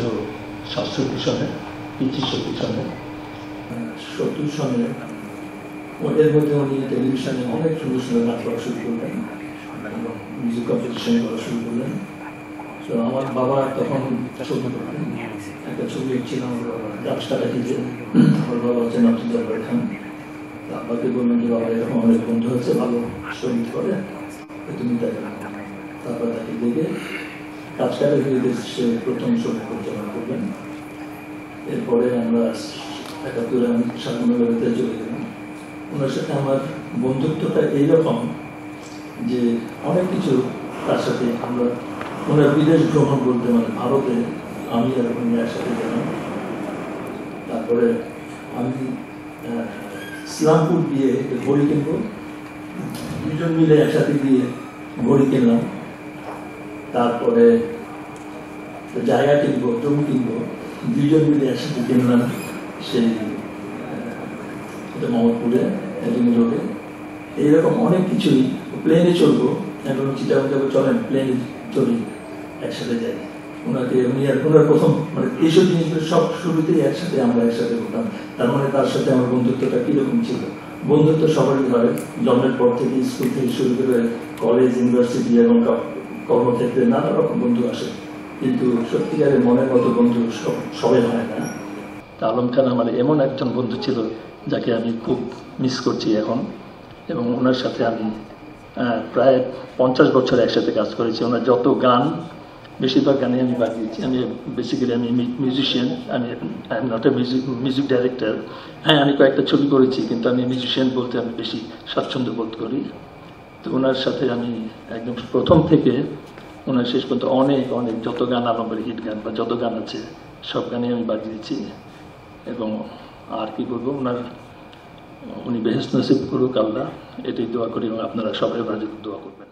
767 সনে 1970 সনে 70 সনে এর মধ্যে উনি টেলিভিশনে অনেক সুন্দর সুন্দর নাটক শুরু করলেন, মিউজিক কম্পিটিশন করা শুরু করলেন। তো আমার বাবা তখন ছবি একটা ছবি ছিল ডাক্তার হিসেবে, আমার বাবা হচ্ছেন আব্দুল জব্বার খান। আব্বাকে বললেন যে বাবা এরকম অনেক বন্ধু হচ্ছে ভালো সঙ্গীত করে, তুমি তাই না। তারপর তাকে দেখে রাজকারে সে প্রথম সঙ্গীত পরিচালনা করবেন। এরপরে আমরা 71 আমি সাধারণত চলে গেলাম। ওনার সাথে আমার বন্ধুত্বটা এইরকম যে অনেক কিছু তার সাথে আমরা ওনার বিদেশ ভ্রমণ করতে মানে ভারতে আমি আর উনি একসাথে গেলাম। তারপরে আমি ইসলামপুর গিয়ে ঘড়ি কিনবো, দুজন মিলে একসাথে গিয়ে ঘড়ি কিনলাম। তারপরে জায়গা কিনবো, জমি কিনবো, দুজন মিলে একসাথে কিনলাম সেই মোহাম্মদপুরে একজন রোডে। এইরকম অনেক কিছুই প্লেনে চলবো, এখন চিটাও যাবো চলেন প্লেনে চলি একসাথে যাই। ওনাকে ওনার প্রথম মানে এইসব জিনিসগুলো সব শুরুতেই একসাথে আমরা একসাথে করতাম। তার মানে তার সাথে আমার বন্ধুত্বটা কীরকম ছিল। বন্ধুত্ব সবারই হয়, জন্মের পর থেকে স্কুল থেকে শুরু করে কলেজ, ইউনিভার্সিটি এবং কর্মক্ষেত্রে নানা রকম বন্ধু আসে, কিন্তু সত্যিকারের মনের মতো বন্ধু সবাই হয় না। আলম খান আমার এমন একজন বন্ধু ছিল যাকে আমি খুব মিস করছি এখন, এবং ওনার সাথে আমি প্রায় 50 বছর একসাথে কাজ করেছি। ওনার যত গান বেশিরভাগ গানে আমি বাজিয়েছি। আমি বেসিক্যালি আমি musician, I am not a music director. হ্যাঁ, আমি কয়েকটা ছবি করেছি, কিন্তু আমি মিউজিশিয়ান বলতে আমি বেশি স্বাচ্ছন্দ্য বোধ করি। তো ওনার সাথে আমি একদম প্রথম থেকে ওনার শেষ পর্যন্ত অনেক অনেক যত গান আমার হিট গান বা যত গান আছে সব গানে আমি বাজিয়েছি। এবং আর কি বলবো, উনি বেহেশত নসিব করুক আল্লাহ, এটাই দোয়া করি, এবং আপনারা সবাই দোয়া করবেন।